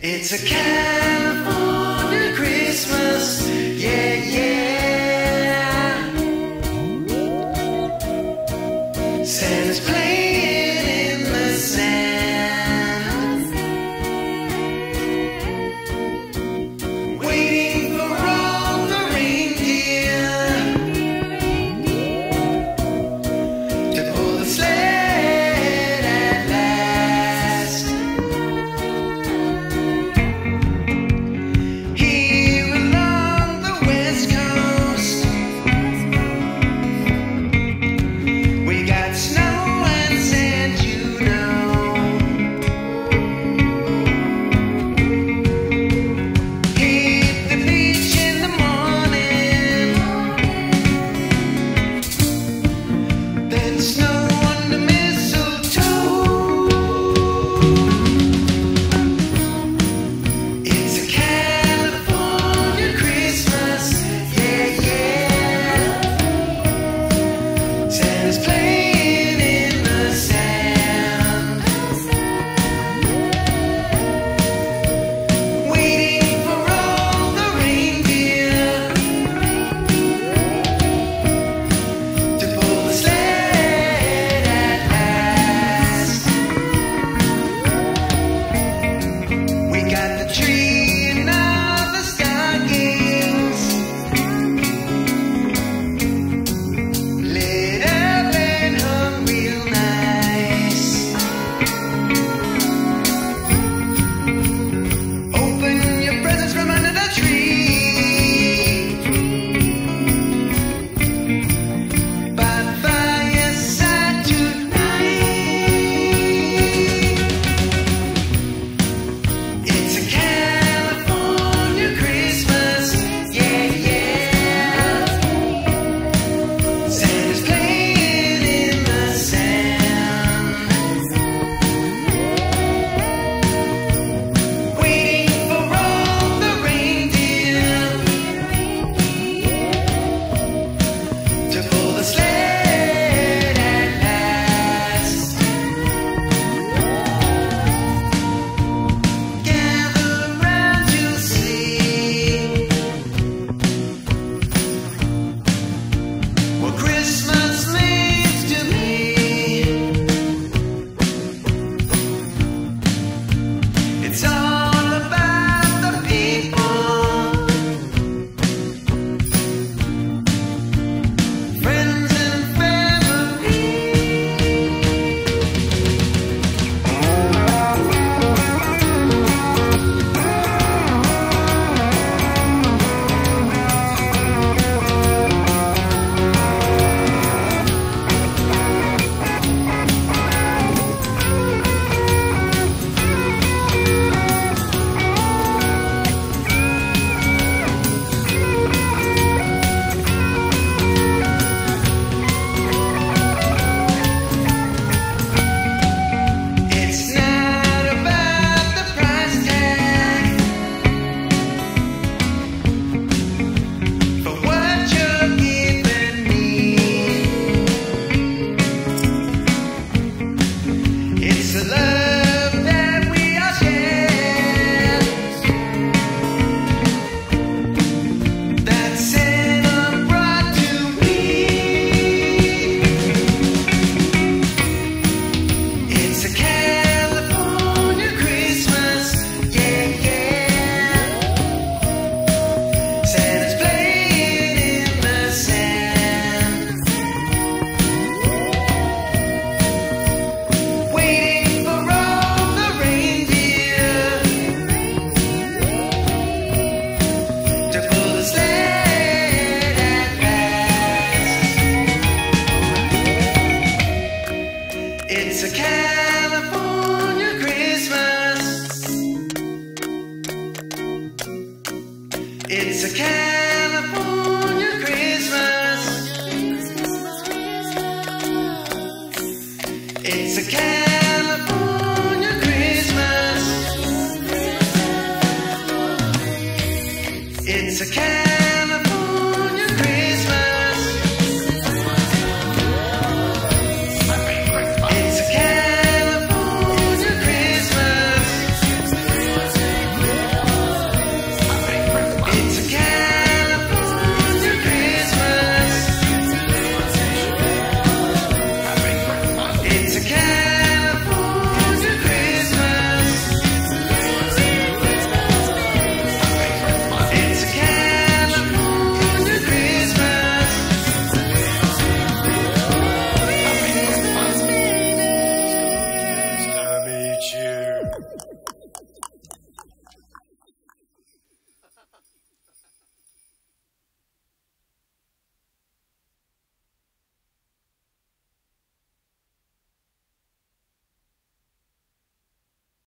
It's a California Christmas, yeah, yeah. Santa's playing in the sand, waiting for all the reindeer to pull the sleigh. It's a California Christmas. It's a California Christmas.